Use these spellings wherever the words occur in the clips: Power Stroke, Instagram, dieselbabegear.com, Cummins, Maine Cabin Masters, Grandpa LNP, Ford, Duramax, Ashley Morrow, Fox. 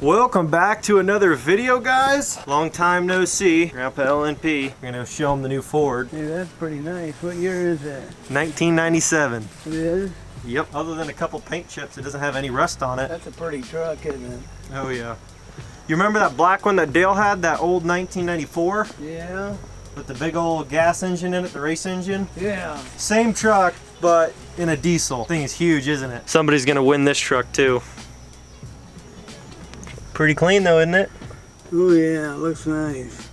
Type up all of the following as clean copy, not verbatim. Welcome back to another video, guys. Long time no see. Grandpa LNP. We're gonna show them the new Ford. Dude, that's pretty nice. What year is that? 1997. It is? Yep. Other than a couple paint chips, it doesn't have any rust on it. That's a pretty truck, isn't it? Oh yeah. You remember that black one that Dale had? That old 1994? Yeah. With the big old gas engine in it, the race engine? Yeah. Same truck, but in a diesel. Thing is huge, isn't it? Somebody's gonna win this truck too. Pretty clean though, isn't it? Oh yeah, it looks nice.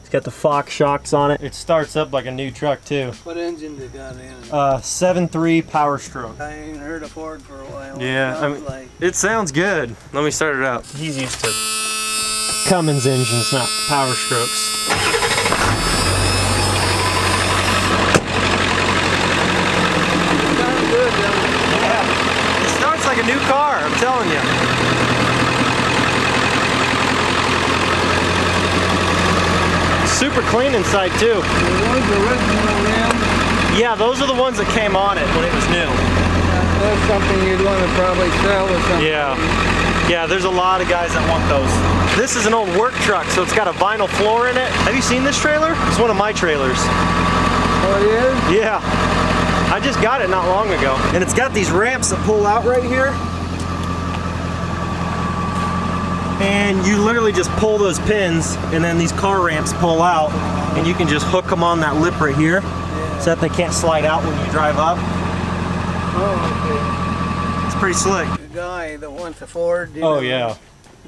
It's got the Fox shocks on it. It starts up like a new truck too. What engine did it got in it? 7.3 Power Stroke. I ain't heard of Ford for a while. Yeah, I mean, like... it sounds good. Let me start it up. He's used to Cummins engines, not Power Strokes. It's kind of good though. Yeah. It starts like a new car, I'm telling you. Super clean inside too. Yeah, those are the ones that came on it when it was new. That's something you'd want to probably sell or something. Yeah. Yeah, there's a lot of guys that want those. This is an old work truck, so it's got a vinyl floor in it. Have you seen this trailer? It's one of my trailers. Oh, it is? Yeah. I just got it not long ago. And it's got these ramps that pull out right here. And you literally just pull those pins and then these car ramps pull out and you can just hook them on that lip right here so that they can't slide out when you drive up. Oh, okay. It's pretty slick. The guy that wants a Ford. Oh, yeah.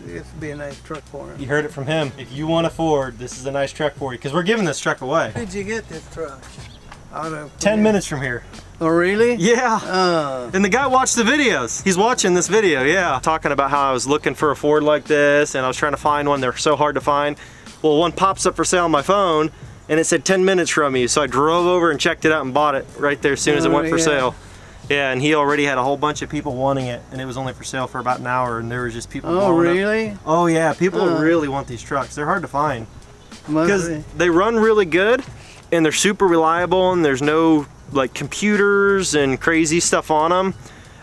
This would be a nice truck for him. You heard it from him. If you want a Ford, this is a nice truck for you because we're giving this truck away. Where did you get this truck? Out of 10 minutes from here. Oh really? Yeah. And the guy watched the videos. He's watching this video, yeah. Talking about how I was looking for a Ford like this and I was trying to find one. They're so hard to find. Well, one pops up for sale on my phone and it said 10 minutes from you. So I drove over and checked it out and bought it right there as soon as it went for sale. Yeah, and he already had a whole bunch of people wanting it and it was only for sale for about an hour and there was just people blowing up. Oh really? Oh yeah, people really want these trucks. They're hard to find. Because they run really good and they're super reliable and there's no like computers and crazy stuff on them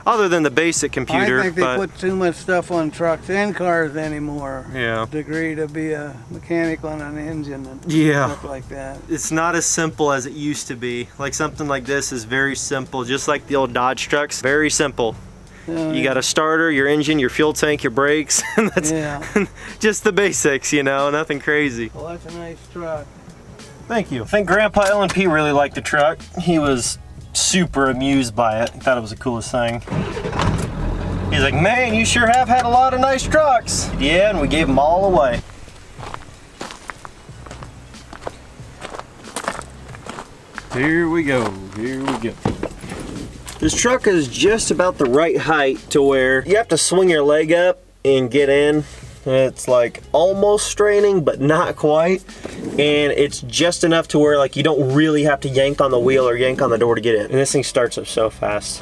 other than the basic computer. I think they put too much stuff on trucks and cars anymore. Yeah. Degree to be a mechanic on an engine and stuff like that. It's not as simple as it used to be. Like something like this is very simple, just like the old Dodge trucks, very simple. You got a starter, your engine, your fuel tank, your brakes, and that's just the basics, you know, nothing crazy. Well, that's a nice truck. Thank you. I think Grandpa LNP really liked the truck. He was super amused by it. He thought it was the coolest thing. He's like, man, you sure have had a lot of nice trucks. Yeah, and we gave them all away. Here we go, here we go. This truck is just about the right height to where you have to swing your leg up and get in. It's like almost straining, but not quite. And it's just enough to where like you don't really have to yank on the wheel or yank on the door to get in. And this thing starts up so fast.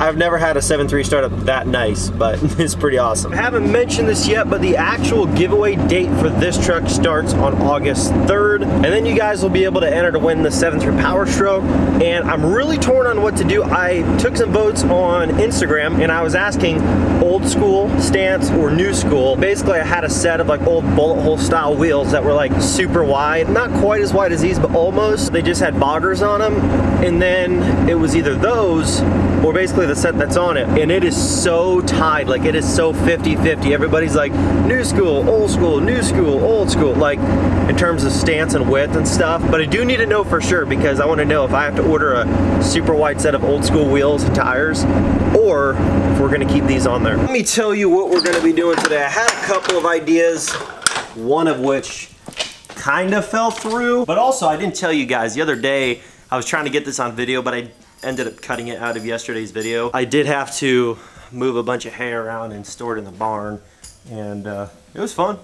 I've never had a 7.3 start up that nice, but it's pretty awesome. I haven't mentioned this yet, but the actual giveaway date for this truck starts on August 3rd. And then you guys will be able to enter to win the 7.3 Power Stroke. And I'm really torn on what to do. I took some votes on Instagram and I was asking old school stance or new school. Basically, I had a set of like old bullet hole style wheels that were like super wide. Not quite as wide as these, but almost. They just had boggers on them. And then it was either those or basically the set that's on it, and it is so tied, like it is so 50-50. Everybody's like new school, old school, new school, old school, like in terms of stance and width and stuff. But I do need to know for sure because I want to know if I have to order a super wide set of old school wheels and tires or if we're going to keep these on there. Let me tell you what we're going to be doing today. I had a couple of ideas, one of which kind of fell through, but also I didn't tell you guys the other day I was trying to get this on video, but I ended up cutting it out of yesterday's video. I did have to move a bunch of hay around and store it in the barn, and it was fun.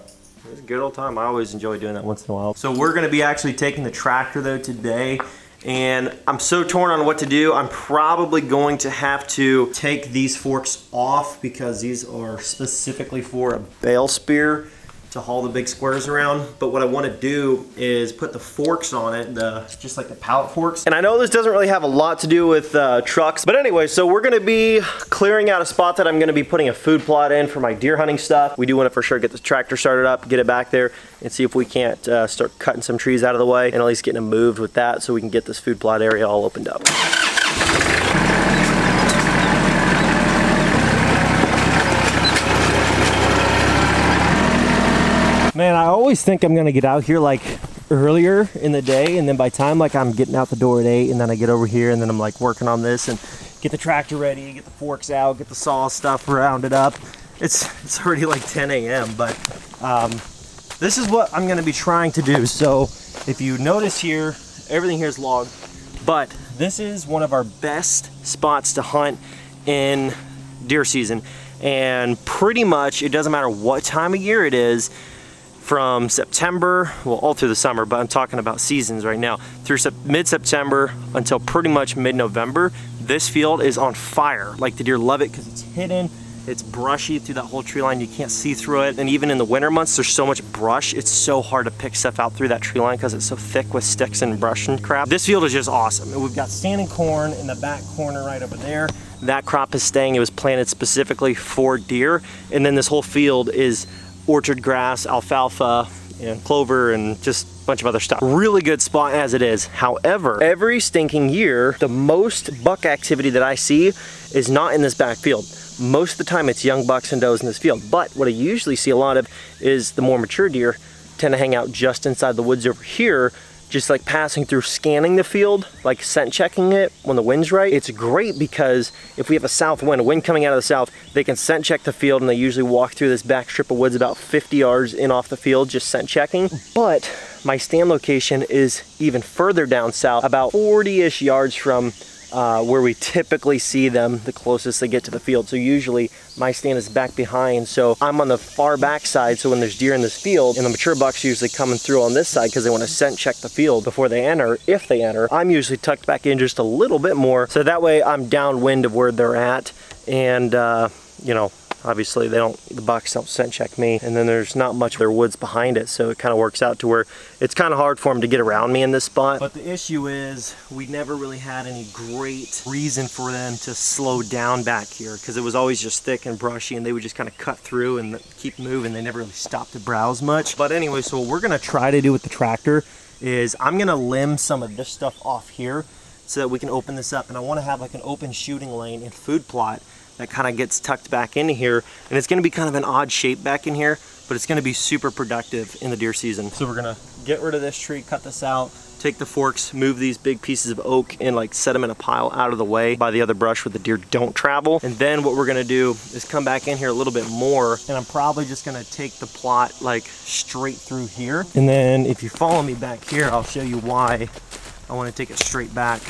It was a good old time. I always enjoy doing that once in a while. So we're gonna be actually taking the tractor though today, and I'm so torn on what to do. I'm probably going to have to take these forks off because these are specifically for a bale spear. to haul the big squares around, but what I want to do is put the forks on it, just like the pallet forks. And I know this doesn't really have a lot to do with trucks, but anyway, so we're gonna be clearing out a spot that I'm gonna be putting a food plot in for my deer hunting stuff. We do want to for sure get the tractor started up, get it back there, and see if we can't start cutting some trees out of the way and at least getting them moved with that so we can get this food plot area all opened up. Man, I always think I'm gonna get out here like earlier in the day, and then by time like I'm getting out the door at 8, and then I get over here and then I'm like working on this and get the tractor ready, get the forks out, get the saw stuff rounded up. It's already like 10 a.m. but this is what I'm gonna be trying to do. So if you notice here, everything here is logged, but this is one of our best spots to hunt in deer season. And pretty much it doesn't matter what time of year it is, from September, well, all through the summer, but I'm talking about seasons right now, through mid-September until pretty much mid-November, this field is on fire. Like, the deer love it because it's hidden, it's brushy through that whole tree line, you can't see through it. And even in the winter months, there's so much brush, it's so hard to pick stuff out through that tree line because it's so thick with sticks and brush and crap. This field is just awesome. And we've got standing corn in the back corner right over there. That crop is staying, it was planted specifically for deer. And then this whole field is orchard grass, alfalfa, and clover, and just a bunch of other stuff. Really good spot as it is. However, every stinking year, the most buck activity that I see is not in this back field. Most of the time it's young bucks and does in this field. But what I usually see a lot of is the more mature deer tend to hang out just inside the woods over here, just like passing through, scanning the field, like scent checking it when the wind's right. It's great because if we have a south wind, a wind coming out of the south, they can scent check the field, and they usually walk through this back strip of woods about 50 yards in off the field, just scent checking. But my stand location is even further down south, about 40-ish yards from where we typically see them, the closest they get to the field. So usually my stand is back behind, so I'm on the far back side, so when there's deer in this field, and the mature bucks usually coming through on this side because they want to scent check the field before they enter, if they enter, I'm usually tucked back in just a little bit more, so that way I'm downwind of where they're at. And you know, obviously they don't, the bucks don't scent check me, and then there's not much of their woods behind it, so it kind of works out to where it's kind of hard for them to get around me in this spot. But the issue is we never really had any great reason for them to slow down back here, because it was always just thick and brushy, and they would just kind of cut through and keep moving. They never really stopped to browse much. But anyway, so what we're gonna try to do with the tractor is I'm gonna limb some of this stuff off here so that we can open this up, and I want to have like an open shooting lane and food plot that kind of gets tucked back into here. And it's gonna be kind of an odd shape back in here, but it's gonna be super productive in the deer season. So we're gonna get rid of this tree, cut this out, take the forks, move these big pieces of oak and like set them in a pile out of the way by the other brush where the deer don't travel. And then what we're gonna do is come back in here a little bit more, and I'm probably just gonna take the plot like straight through here. And then if you follow me back here, I'll show you why I wanna take it straight back.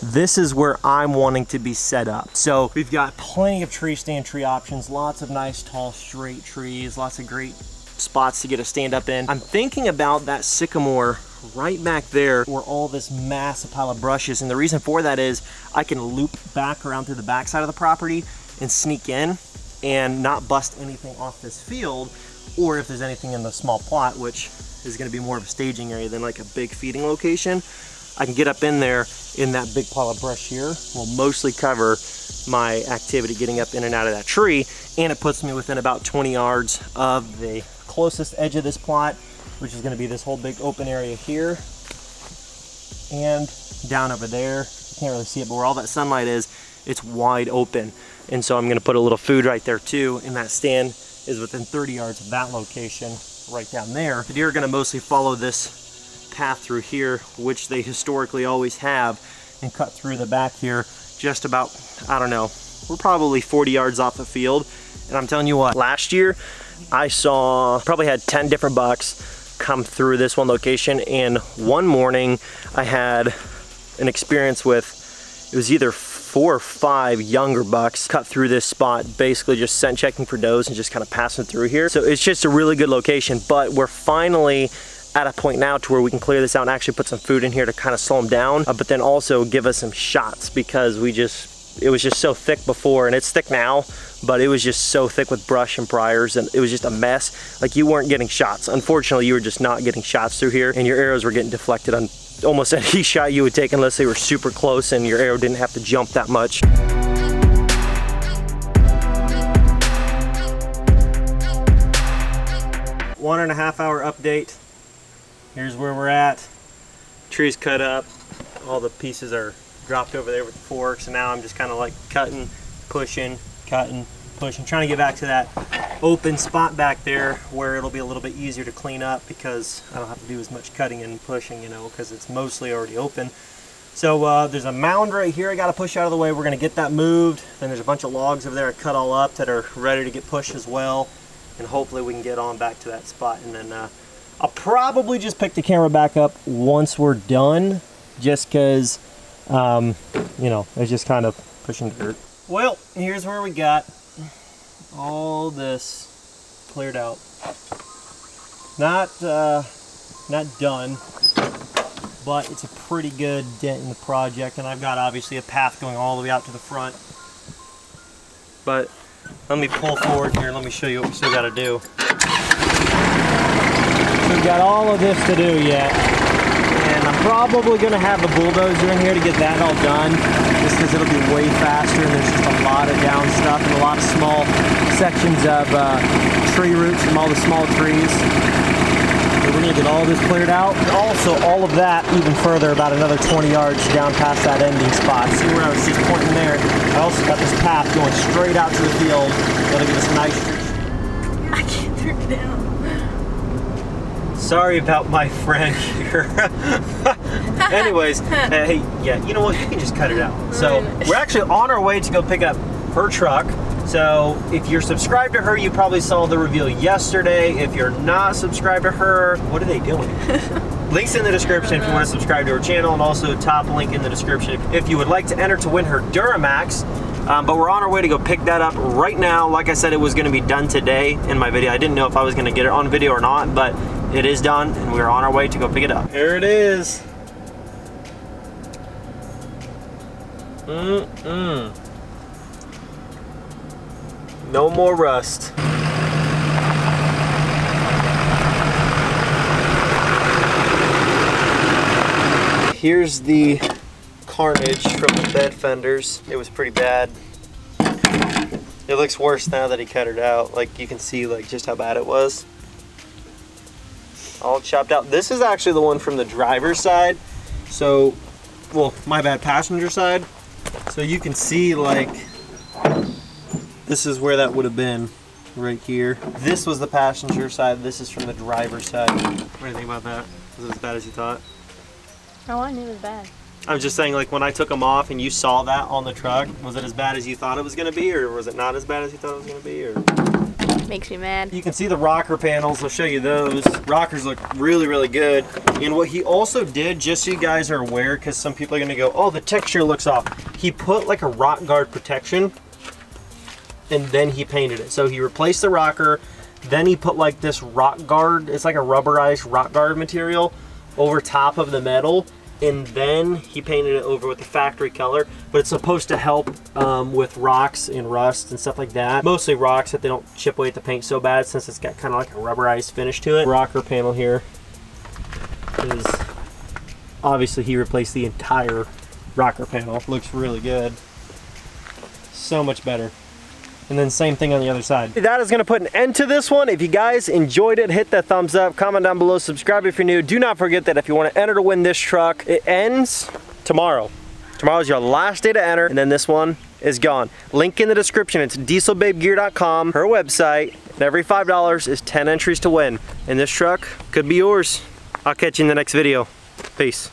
This is where I'm wanting to be set up. So we've got plenty of tree stand tree options, lots of nice tall straight trees, lots of great spots to get a stand up in. I'm thinking about that sycamore right back there where all this massive pile of brush is, and the reason for that is I can loop back around through the back side of the property and sneak in and not bust anything off this field, or if there's anything in the small plot, which is gonna be more of a staging area than like a big feeding location. I can get up in there in that big pile of brush here. Will mostly cover my activity getting up in and out of that tree, and it puts me within about 20 yards of the closest edge of this plot, which is gonna be this whole big open area here and down over there. You can't really see it, but where all that sunlight is, it's wide open. And so I'm gonna put a little food right there too, and that stand is within 30 yards of that location right down there. The deer are gonna mostly follow this path through here, which they historically always have, and cut through the back here just about, I don't know, we're probably 40 yards off the field. And I'm telling you what, last year I saw probably had 10 different bucks come through this one location, and one morning I had an experience with, it was either 4 or 5 younger bucks cut through this spot, basically just scent checking for does and just kind of passing through here. So it's just a really good location, but we're finally at a point now to where we can clear this out and actually put some food in here to kind of slow them down, but then also give us some shots, because we just it was just so thick before, and it's thick now, but it was just so thick with brush and briars, and it was just a mess. Like, you weren't getting shots. Unfortunately, you were just not getting shots through here, and your arrows were getting deflected on almost any shot you would take unless they were super close and your arrow didn't have to jump that much. One and a half hour update. Here's where we're at. Trees cut up, all the pieces are dropped over there with the forks, and now I'm just kind of like cutting, pushing, trying to get back to that open spot back there where it'll be a little bit easier to clean up because I don't have to do as much cutting and pushing, you know, because it's mostly already open. So there's a mound right here I got to push out of the way. We're going to get that moved. Then there's a bunch of logs over there I cut all up that are ready to get pushed as well, and hopefully we can get on back to that spot. And then I'll probably just pick the camera back up once we're done, just because, you know, it's just kind of pushing dirt. Well, here's where we got all this cleared out. Not done, but it's a pretty good dent in the project, and I've got obviously a path going all the way out to the front. But let me pull forward here and let me show you what we still got to do. We've got all of this to do yet. And I'm probably going to have a bulldozer in here to get that all done, just because it'll be way faster, and there's just a lot of down stuff and a lot of small sections of tree roots from all the small trees. So we're going to get all this cleared out, and also all of that even further, about another 20 yards down past that ending spot. See where I was just pointing there? I also got this path going straight out to the field. That'll give us a nice tree. I can't turn it down. Sorry about my friend here. Anyways, hey, yeah, you know what? You can just cut it out. So we're actually on our way to go pick up her truck. So if you're subscribed to her, you probably saw the reveal yesterday. If you're not subscribed to her, what are they doing? Links in the description if you want to subscribe to her channel, and also top link in the description if you would like to enter to win her Duramax. But we're on our way to go pick that up right now. Like I said, it was going to be done today in my video. I didn't know if I was going to get it on video or not, but it is done, and we're on our way to go pick it up. Here it is. No more rust. Here's the carnage from the bed fenders. It was pretty bad. It looks worse now that he cut it out. Like, you can see like just how bad it was. All chopped out. This is actually the one from the driver's side. So, well, my bad, passenger side. So you can see, like, this is where that would have been, right here. This was the passenger side. This is from the driver's side. What do you think about that? Was it as bad as you thought? Oh, I knew it was bad. I was just saying, like, when I took them off and you saw that on the truck, was it as bad as you thought it was going to be, or was it not as bad as you thought it was going to be, or? Makes me mad. You can see the rocker panels. I'll show you those. Rockers look really, really good. And what he also did, just so you guys are aware, because some people are going to go, oh, the texture looks off. He put like a rock guard protection, and then he painted it. So he replaced the rocker, then he put like this rock guard. It's like a rubberized rock guard material over top of the metal, and then he painted it over with the factory color. But it's supposed to help with rocks and rust and stuff like that. Mostly rocks, that they don't chip away at the paint so bad, since it's got kind of like a rubberized finish to it. Rocker panel here is, obviously he replaced the entire rocker panel. Looks really good. So much better. And then same thing on the other side. That is going to put an end to this one. If you guys enjoyed it, hit that thumbs up, comment down below, subscribe if you're new. Do not forget that if you want to enter to win this truck, it ends tomorrow. Tomorrow's your last day to enter, and then this one is gone. Link in the description. It's dieselbabegear.com, her website, and every $5 is 10 entries to win. And this truck could be yours. I'll catch you in the next video. Peace.